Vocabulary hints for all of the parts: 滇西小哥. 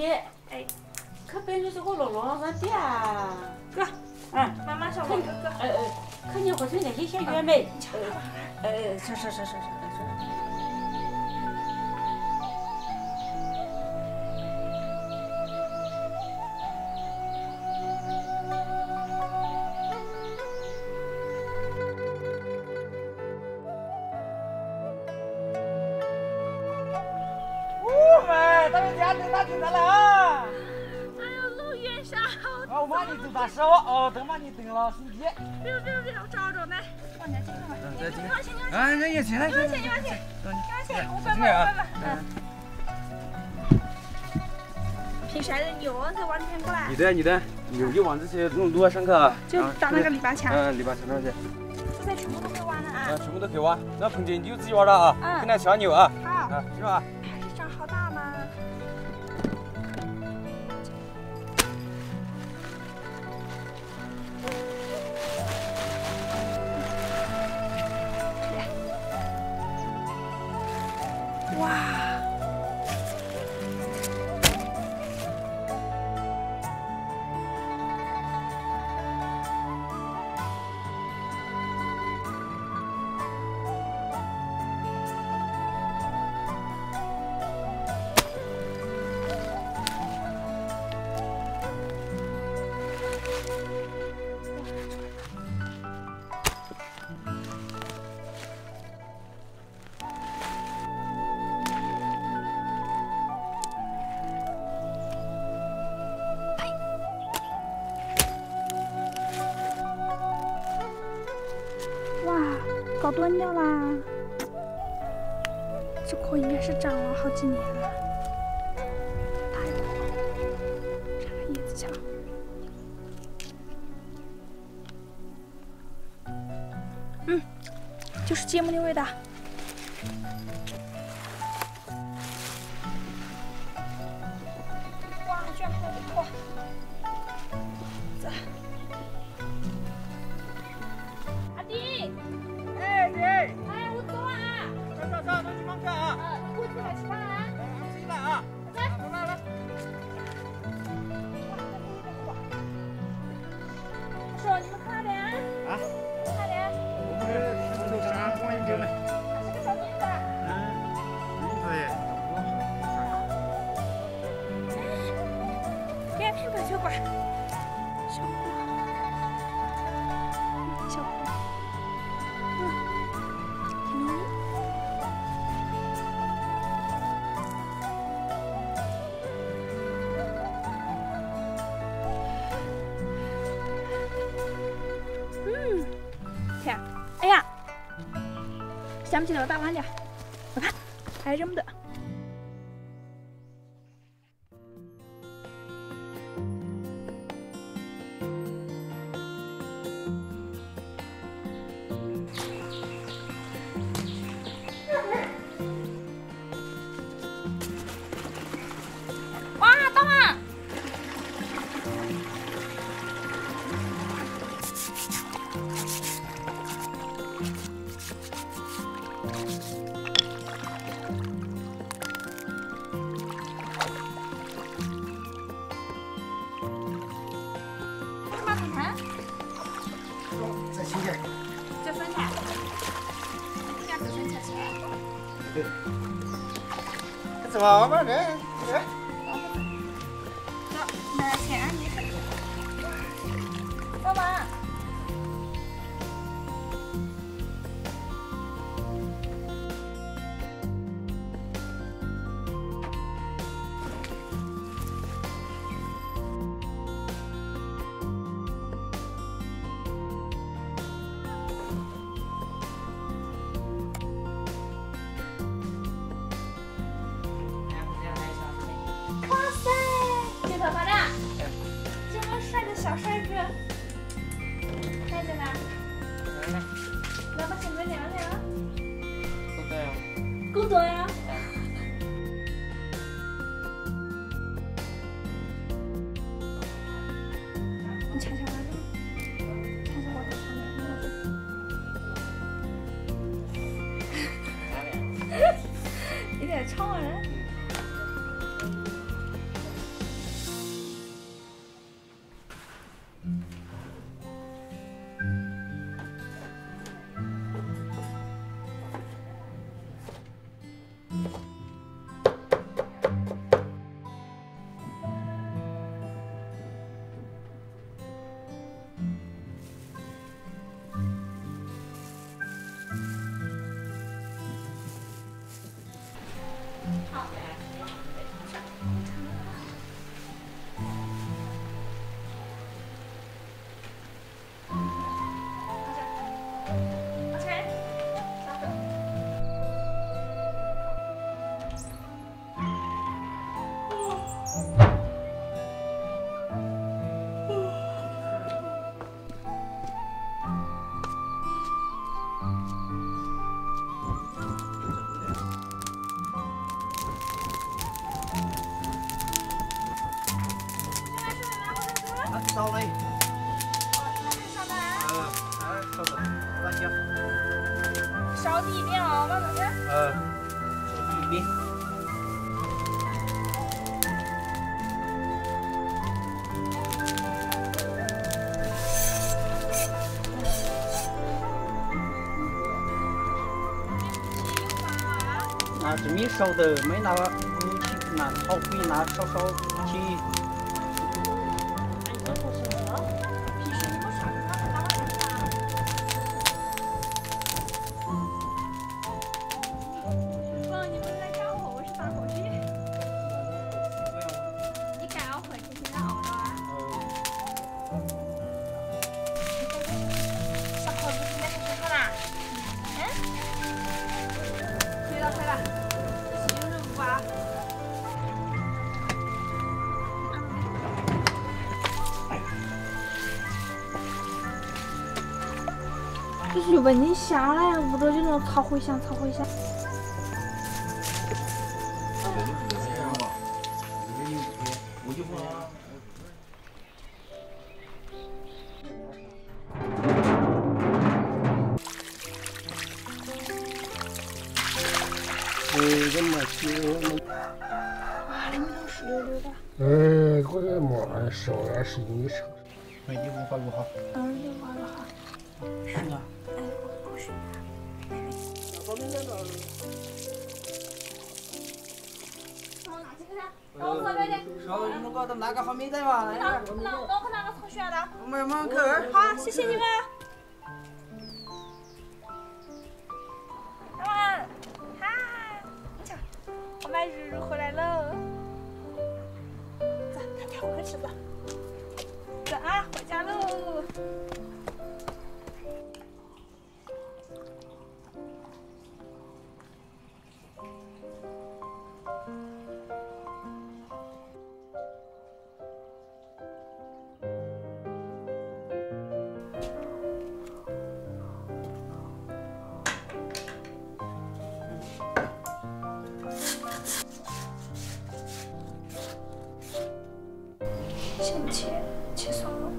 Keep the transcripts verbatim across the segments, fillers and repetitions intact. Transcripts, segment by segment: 姐，哎，可别就是我老老咱爹啊，哥，嗯，妈妈上班，哥哥，呃呃，看你回去那些小月妹，呃呃，是是是是是。 哎，那也行，那行，那行，那行，那行，我拜拜，拜拜。嗯。平时牛在往这边过来。你的，你的，牛就往这些弄多上课。就到那个篱笆墙。嗯，篱笆墙上去。现在全部都可以挖了啊！全部都可以挖。那彭姐你就自己挖了啊，跟那小牛啊。好。啊，是吧？这张好大吗？搞断掉啦！这棵应该是长了好几年了，太多了，插个叶子墙。嗯，就是芥末那味道。 想不起来，我大碗里，我看还扔的。 好吧，人。Sau đây. Ờ, à, sau đó. Là chưa? Sau thì đi hả? Bao giờ thế? Ờ. Đi đi. À, chỉ biết sau từ mấy nào là sau khi là sau sau chi.就是闻见香了呀，屋头就那种草茴香，草茴香。哎，这么香！哇，里面都湿溜溜的。哎，我的妈呀，烧呀，是你烧。哎，你文化如何？嗯，文化如何？是啊。 我到哪个方面再吧？哪哪哪个哪个同学的？我们门口。好，谢谢你们。那么，嗨，你瞧，我买日日回来喽。走，快点，快吃吧。走啊，回家喽。 先切切松肉。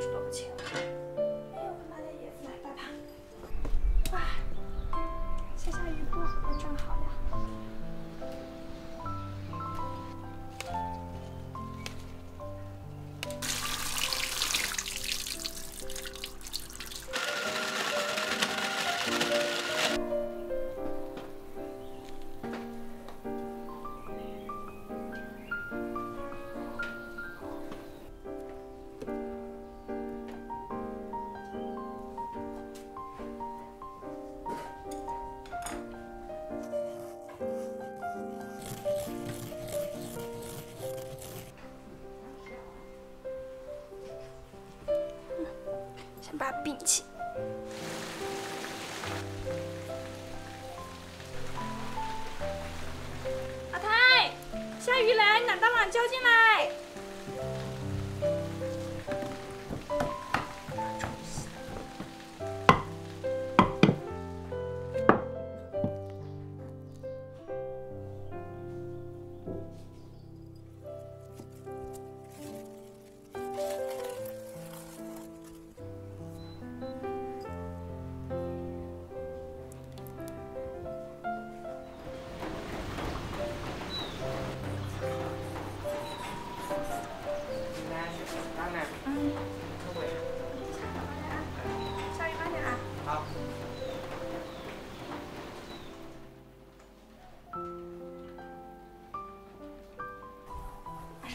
这多切！哎呦，我拿点叶子来摆摆。哇，下下雨不不正好呀。 把它摒弃。阿泰，下雨了，你拿大网浇进来。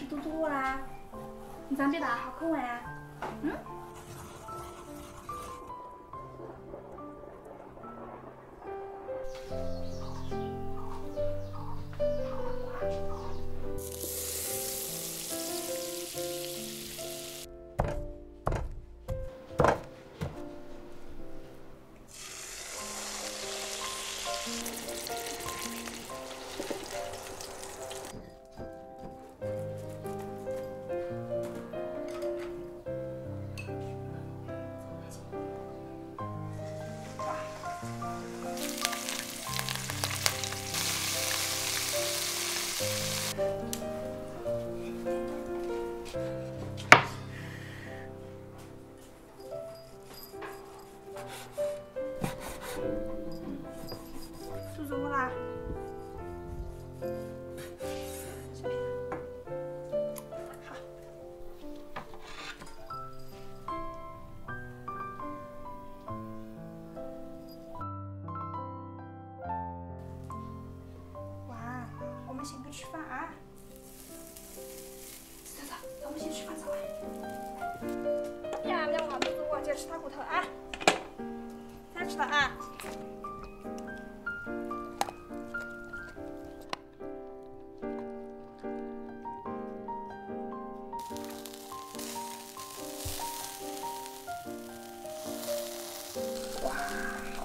都做啦，你长辈的好可爱啊，嗯。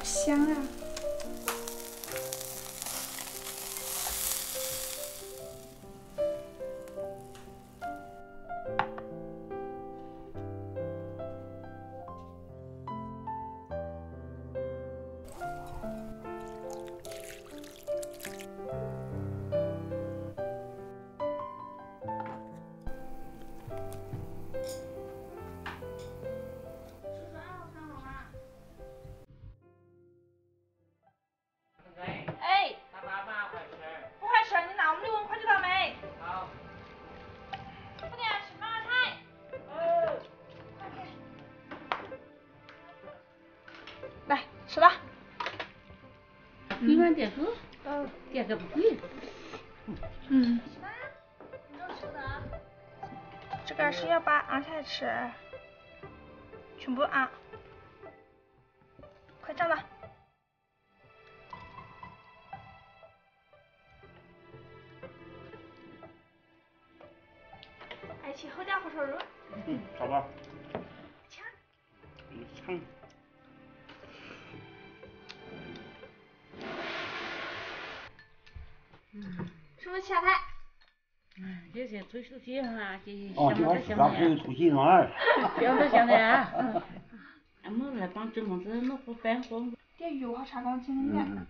香啊！是，全部啊！快站了。爱吃好家伙烧肉。嗯，好吧。抢。嗯，抢。嗯。师傅下菜。 这些最熟悉哈，这些香的香菜。哦，这是出新上来。香的香菜啊！俺们来帮正公子弄副饭盒。这油好啥刚清的。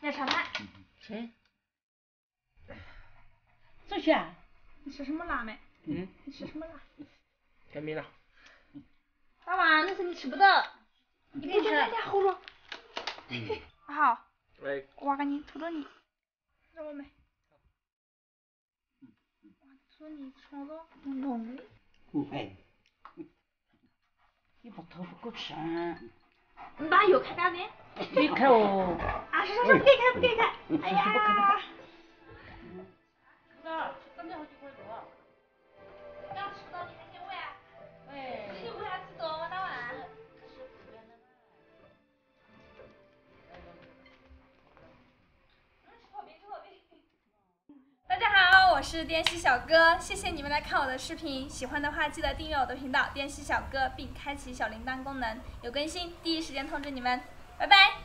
来炒饭。谁？周雪，你吃什么辣没？嗯。你吃什么辣？还没辣。爸爸，那是你吃不到。你别吃。你家好了。嘿。 好，我给你涂着你，让我买。我涂你穿着浓的。哎，你不涂不够吃。你把油开干呢？别开哦。啊，是是是，不给开不给开。哎呀。那刚才好几块多。刚吃到你还想问？哎。你为啥知道我那碗？ 大家好，我是滇西小哥，谢谢你们来看我的视频。喜欢的话，记得订阅我的频道“滇西小哥”，并开启小铃铛功能，有更新第一时间通知你们。拜拜。